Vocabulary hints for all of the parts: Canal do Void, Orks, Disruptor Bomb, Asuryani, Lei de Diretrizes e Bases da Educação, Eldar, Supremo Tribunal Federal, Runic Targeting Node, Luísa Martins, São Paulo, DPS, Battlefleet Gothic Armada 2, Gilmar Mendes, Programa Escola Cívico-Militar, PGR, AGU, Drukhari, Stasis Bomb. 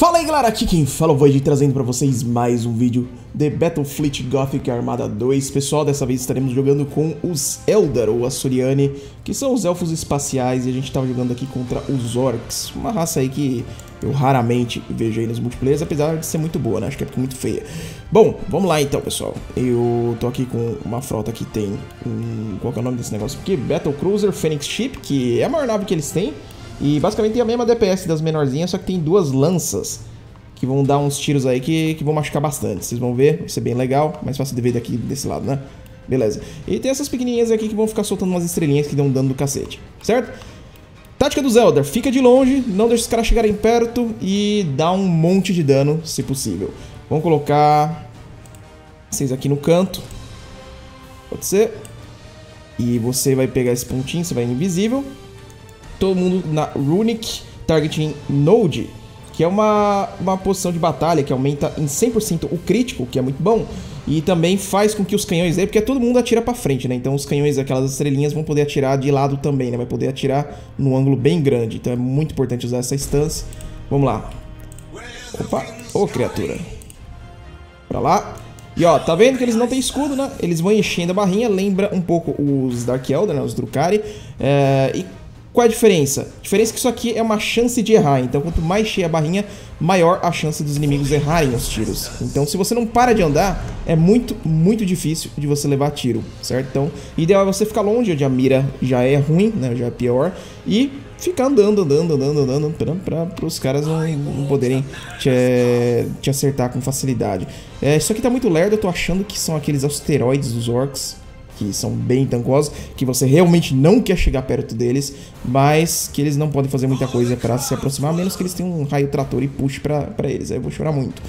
Fala aí galera, aqui quem fala é o Void, trazendo pra vocês mais um vídeo de Battlefleet Gothic Armada 2. Pessoal, dessa vez estaremos jogando com os Eldar, ou Asuryani, que são os elfos espaciais, e a gente tava jogando aqui contra os Orcs, uma raça aí que eu raramente vejo aí nos multiplayers, apesar de ser muito boa, né? Acho que é porque é muito feia. Bom, vamos lá então, pessoal. Eu tô aqui com uma frota que tem qual que é o nome desse negócio aqui? Battlecruiser, Phoenix Ship, que é a maior nave que eles têm. E basicamente tem a mesma DPS das menorzinhas, só que tem duas lanças que vão dar uns tiros aí que vão machucar bastante. Vocês vão ver, vai ser bem legal, mais fácil de ver daqui desse lado, né? Beleza. E tem essas pequenininhas aqui que vão ficar soltando umas estrelinhas que dão dano do cacete, certo? Tática dos Eldar, fica de longe, não deixa os caras chegarem perto e dá um monte de dano, se possível. Vamos colocar vocês aqui no canto, pode ser. E você vai pegar esse pontinho, você vai invisível. Todo mundo na Runic Targeting Node, que é uma posição de batalha que aumenta em 100% o crítico, que é muito bom. E também faz com que os canhões aí, porque todo mundo atira pra frente, né? Então os canhões, aquelas estrelinhas, vão poder atirar de lado também, né? Vai poder atirar num ângulo bem grande. Então é muito importante usar essa stance. Vamos lá. Opa! Ô, criatura! Pra lá. E ó, tá vendo que eles não têm escudo, né? Eles vão enchendo a barrinha. Lembra um pouco os Dark Elder, né? Os Drukhari. E qual é a diferença? A diferença é que isso aqui é uma chance de errar, então quanto mais cheia a barrinha, maior a chance dos inimigos errarem os tiros. Então se você não para de andar, é muito, muito difícil de você levar tiro, certo? Então, o ideal é você ficar longe, onde a mira já é ruim, né? Já é pior, e ficar andando para os caras não poderem te acertar com facilidade. Isso aqui tá muito lerdo, eu tô achando que são aqueles asteroides dos Orcs, que são bem tancosos, que você realmente não quer chegar perto deles, mas que eles não podem fazer muita coisa pra se aproximar, a menos que eles tenham um raio trator e puxe pra eles. Aí eu vou chorar muito.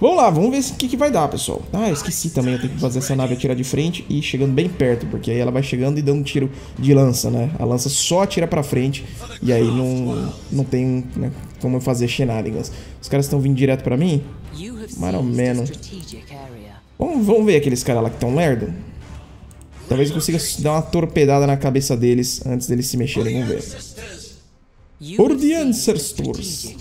Vamos lá, vamos ver o que vai dar, pessoal. Ah, eu esqueci também, eu tenho que fazer essa nave atirar de frente e chegando bem perto, porque aí ela vai chegando e dando um tiro de lança, né? A lança só atira pra frente e aí não tem, né, como eu fazer shenanigans. Os caras estão vindo direto pra mim? Mais ou menos. Vamos ver aqueles caras lá que estão lerdo. Talvez eu consiga dar uma torpedada na cabeça deles antes deles se mexerem, vamos ver. For the ancestors.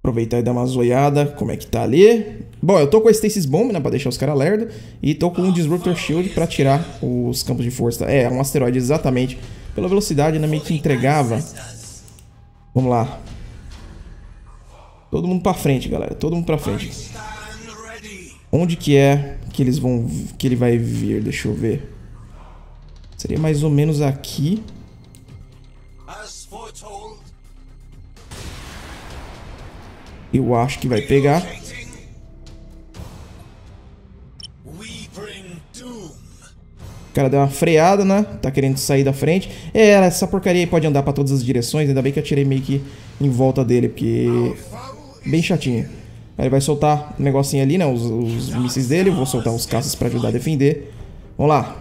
Aproveitar e dar uma zoiada, como é que tá ali. Bom, eu tô com a Stasis Bomb, né, pra deixar os caras lerdo. E tô com um Disruptor Shield pra tirar os campos de força. É, um asteroide exatamente. Pela velocidade, né, meio que entregava. Vamos lá. Todo mundo pra frente, galera, todo mundo pra frente. Onde que é que eles vão, que ele vai vir? Deixa eu ver. Seria mais ou menos aqui. Eu acho que vai pegar. O cara deu uma freada, né? Tá querendo sair da frente. É, essa porcaria aí pode andar pra todas as direções. Ainda bem que eu atirei meio que em volta dele, porque bem chatinho. Ele vai soltar um negocinho ali, né? Os mísseis dele. Vou soltar os caças pra ajudar a defender. Vamos lá.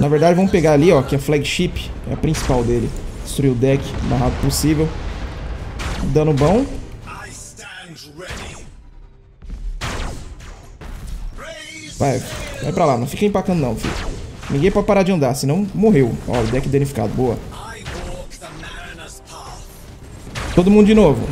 Na verdade, vamos pegar ali, ó, que é a flagship. É a principal dele. Destruir o deck o mais rápido possível. Dano bom. Vai pra lá. Não fica empacando, não, filho. Ninguém pode parar de andar, senão morreu. Ó, o deck danificado. Boa. Todo mundo de novo.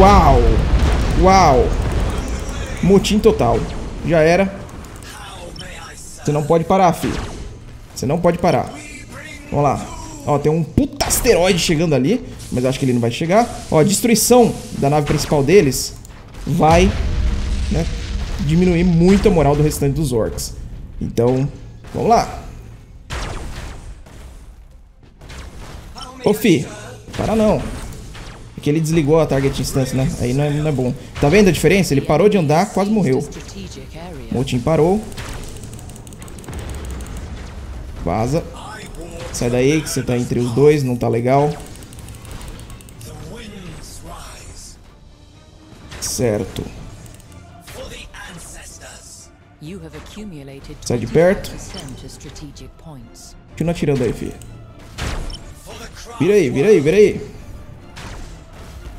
Uau! Uau! Motim total. Já era. Você não pode parar, filho. Você não pode parar. Vamos lá. Ó, tem um puta asteroide chegando ali. Mas acho que ele não vai chegar. Ó, a destruição da nave principal deles vai, né, diminuir muito a moral do restante dos Orcs. Então, vamos lá. Ô, fi, para não. É que ele desligou a target instance, né? Aí não é bom. Tá vendo a diferença? Ele parou de andar, quase morreu. O motim parou. Vaza. Sai daí, que você tá entre os dois, não tá legal. Certo. Sai de perto. Continua atirando aí, filho. Vira aí, vira aí, vira aí.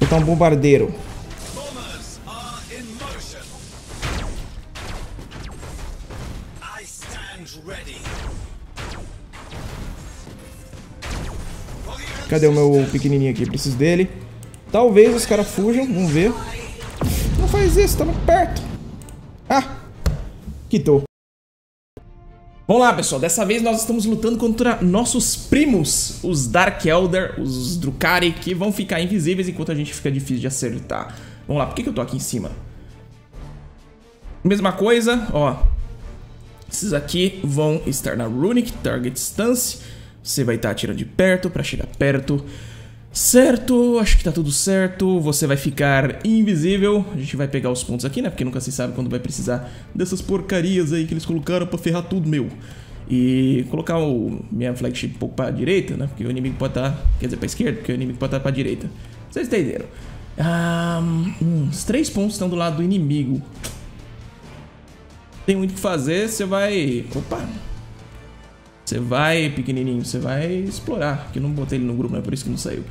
Eu soltar um bombardeiro. Cadê o meu pequenininho aqui? Preciso dele. Talvez os caras fujam, vamos ver. Não faz isso, estamos perto. Ah, quitou. Vamos lá, pessoal, dessa vez nós estamos lutando contra nossos primos, os Dark Elder, os Drukhari, que vão ficar invisíveis enquanto a gente fica difícil de acertar. Vamos lá, por que eu tô aqui em cima? Mesma coisa, ó. Esses aqui vão estar na Runic Target Stance. Você vai estar atirando de perto pra chegar perto. Certo, acho que tá tudo certo. Você vai ficar invisível. A gente vai pegar os pontos aqui, né? Porque nunca se sabe quando vai precisar dessas porcarias aí que eles colocaram pra ferrar tudo, meu. E colocar o minha flagship um pouco pra direita, né? Porque o inimigo pode estar... Quer dizer, pra esquerda, porque o inimigo pode estar pra direita. Vocês entenderam? Os 3 pontos estão do lado do inimigo. Tem muito o que fazer, você vai... Opa! Você vai, pequenininho, você vai explorar. Que eu não botei ele no grupo, né? Por isso que não saiu.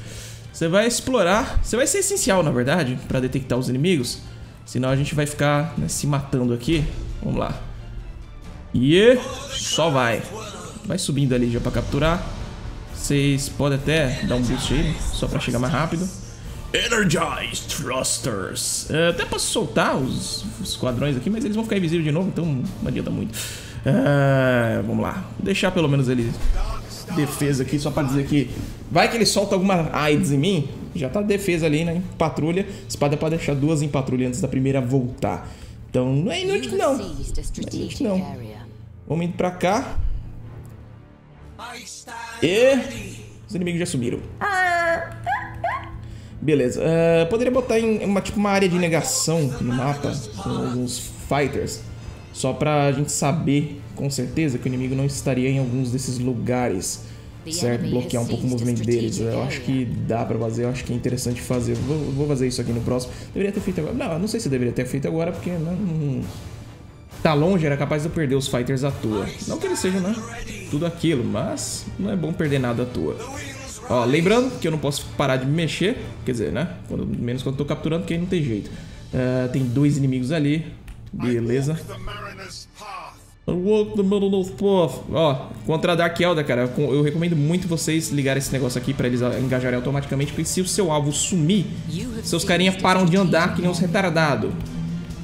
Você vai explorar. Você vai ser essencial, na verdade, pra detectar os inimigos. Senão a gente vai ficar, né, se matando aqui. Vamos lá. E só vai. Vai subindo ali já pra capturar. Vocês podem até dar um boost aí, só pra chegar mais rápido. Energize Thrusters. Até posso soltar os esquadrões aqui, mas eles vão ficar invisíveis de novo, então não adianta muito. Vamos lá, vou deixar pelo menos ele defesa aqui, só pra dizer que vai que ele solta alguma AIDS em mim. Já tá defesa ali, né, em patrulha. Espada pra deixar 2 em patrulha antes da primeira voltar. Então não é inútil não, não é inútil não. Vamos indo pra cá. E os inimigos já sumiram. Beleza, poderia botar em uma, tipo, uma área de negação no mapa com alguns fighters, só pra gente saber com certeza que o inimigo não estaria em alguns desses lugares, certo? Bloquear um pouco o movimento deles. Eu acho que dá pra fazer, eu acho que é interessante fazer. Vou fazer isso aqui no próximo. Deveria ter feito agora. Não, não sei se eu deveria ter feito agora, porque não... Tá longe, era capaz de eu perder os fighters à toa. Não que eles sejam, né, tudo aquilo, mas não é bom perder nada à toa. Ó, lembrando que eu não posso parar de me mexer. Quer dizer, né, menos quando eu tô capturando, porque aí não tem jeito. Tem 2 inimigos ali. Beleza. Ó, contra a Dark Elder, cara, eu recomendo muito vocês ligarem esse negócio aqui pra eles engajarem automaticamente, porque se o seu alvo sumir, seus carinhas param de andar que nem uns retardados.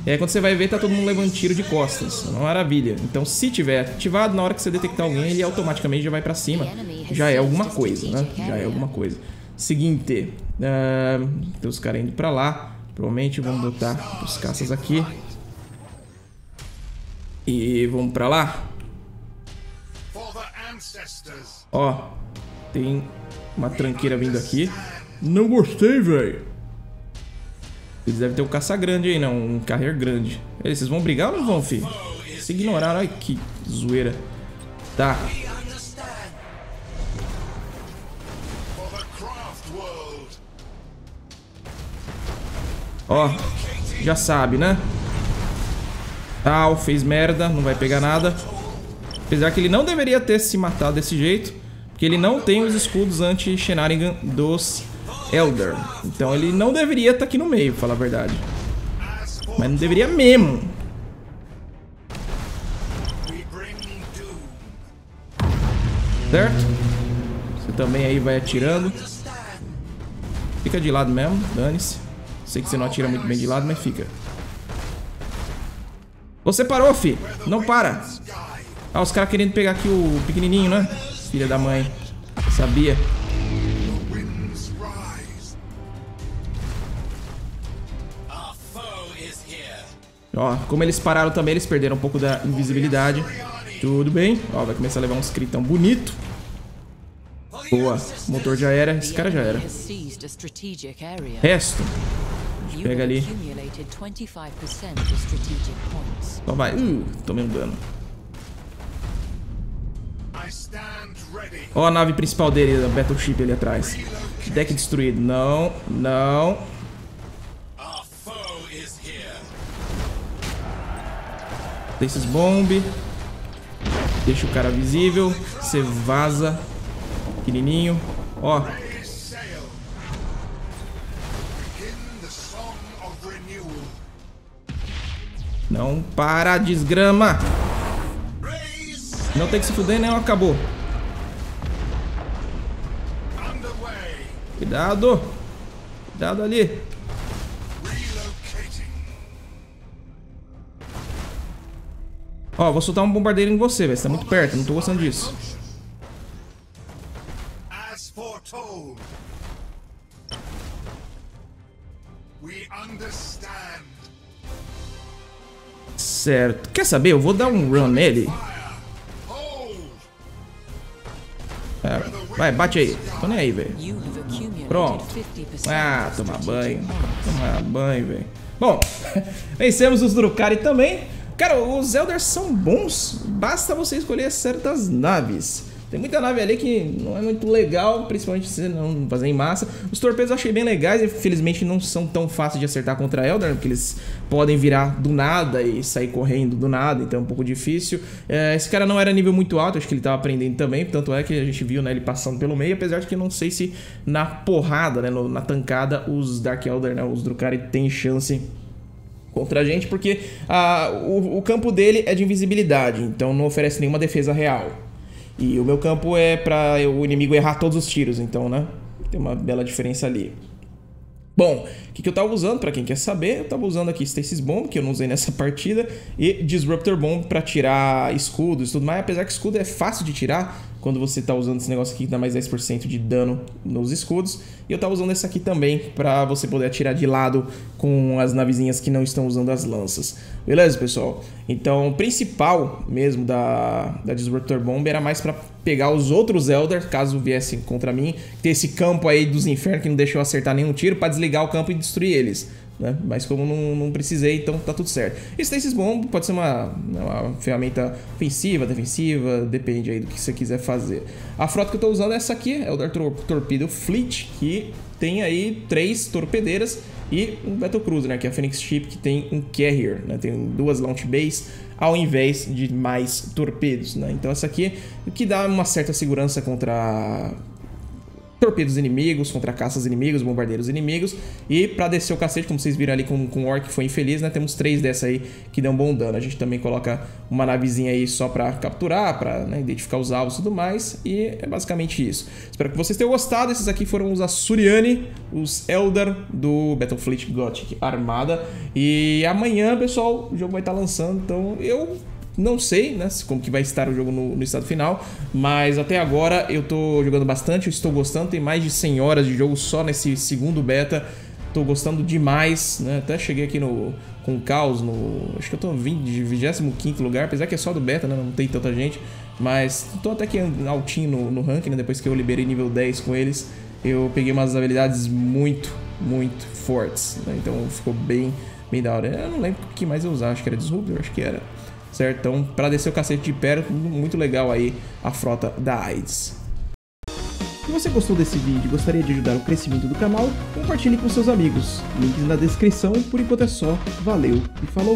E aí quando você vai ver, tá todo mundo levando tiro de costas. Uma maravilha. Então se tiver ativado, na hora que você detectar alguém, ele automaticamente já vai pra cima. Já é alguma coisa, né? Já é alguma coisa. Seguinte, tem os caras indo pra lá. Provavelmente vamos botar os caças aqui. E vamos pra lá. Ó, tem uma tranqueira vindo aqui. Não gostei, velho. Eles devem ter um caça grande aí, não, um carreiro grande. Aí, vocês vão brigar ou não vão, filho? Se ignoraram, ai que zoeira. Tá. Ó, já sabe, né? Tal, fez merda, não vai pegar nada. Apesar que ele não deveria ter se matado desse jeito, porque ele não tem os escudos anti-Shenanigan dos Elder. Então ele não deveria estar aqui no meio, pra falar a verdade. Mas não deveria mesmo. Certo? Você também aí vai atirando. Fica de lado mesmo, dane-se. Sei que você não atira muito bem de lado, mas fica. Você parou, fi. Não para. Ah, os caras querendo pegar aqui o pequenininho, né? Filha da mãe. Sabia. Ó, como eles pararam também, eles perderam um pouco da invisibilidade. Tudo bem. Ó, vai começar a levar uns critão bonito. Boa. O motor já era. Esse cara já era. Resto. Pega ali. Só vai. Tomei um dano. Ó, a nave principal dele, a Battlefleet ali atrás. Deck destruído. Não, não. Stasis Bomb. Deixa o cara visível. Você vaza. Pequenininho. Ó. Não para, desgrama. Não tem que se fuder, né? Acabou. Cuidado. Cuidado ali. Ó, vou soltar um bombardeiro em você, velho. Você tá muito perto, não tô gostando disso. Certo. Quer saber? Eu vou dar um run nele. É, vai, bate aí. Tô nem aí, velho. Pronto. Ah, tomar banho. Tomar banho, velho. Bom, vencemos os Drukhari também. Cara, os Eldars são bons. Basta você escolher certas naves. Tem muita nave ali que não é muito legal, principalmente se não fazer em massa. Os torpedos eu achei bem legais, infelizmente não são tão fáceis de acertar contra Eldar, porque eles podem virar do nada e sair correndo do nada, então é um pouco difícil. Esse cara não era nível muito alto, acho que ele tava aprendendo também, tanto é que a gente viu, né, ele passando pelo meio, apesar de que eu não sei se na porrada, né, na tancada, os Dark Eldar, né, os Drukhari tem chance contra a gente, porque o campo dele é de invisibilidade, então não oferece nenhuma defesa real. E o meu campo é pra o inimigo errar todos os tiros, então, né? Tem uma bela diferença ali. Bom, o que eu tava usando, pra quem quer saber, eu tava usando aqui Stasis Bomb, que eu não usei nessa partida, e Disruptor Bomb pra tirar escudos e tudo mais, apesar que escudo é fácil de tirar quando você tá usando esse negócio aqui que dá mais 10% de dano nos escudos, e eu tava usando essa aqui também pra você poder atirar de lado com as navezinhas que não estão usando as lanças. Beleza, pessoal? Então, o principal mesmo da Disruptor Bomb era mais pra pegar os outros Eldar, caso viessem contra mim, ter esse campo aí dos infernos que não deixou eu acertar nenhum tiro, pra desligar o campo e destruir eles, né? Mas como não precisei, então tá tudo certo. Stasis Bomb pode ser uma ferramenta ofensiva, defensiva, depende aí do que você quiser fazer. A frota que eu tô usando é essa aqui, é o Dark Tor-Torpedo Fleet, que tem aí 3 torpedeiras e um Battlecruiser, né, que é a Phoenix Ship, que tem um Carrier, né, tem 2 Launch Bays ao invés de mais torpedos, né? Então essa aqui é o que dá uma certa segurança contra torpedos inimigos, contra caças inimigos, bombardeiros inimigos. E pra descer o cacete, como vocês viram ali com o Orc, foi infeliz, né? Temos 3 dessa aí que dão bom dano. A gente também coloca uma navezinha aí só pra capturar, pra, né, identificar os alvos e tudo mais. E é basicamente isso. Espero que vocês tenham gostado. Esses aqui foram os Asuryani, os Eldar do Battlefleet Gothic Armada. E amanhã, pessoal, o jogo vai estar lançando, então eu não sei, né, como que vai estar o jogo no estado final, mas até agora eu tô jogando bastante, eu estou gostando, tem mais de 100 horas de jogo só nesse segundo beta, tô gostando demais, né, até cheguei aqui com o Caos, acho que eu tô em 25º lugar, apesar que é só do beta, né, não tem tanta gente, mas tô até que altinho no ranking, né, depois que eu liberei nível 10 com eles, eu peguei umas habilidades muito fortes, né, então ficou bem da hora, eu não lembro o que mais eu usava, acho que era Disruptor, acho que era. Certo? Então, pra descer o cacete de perto, muito legal aí a frota da AIDS. Se você gostou desse vídeo e gostaria de ajudar o crescimento do canal, compartilhe com seus amigos. Links na descrição, por enquanto é só. Valeu e falou!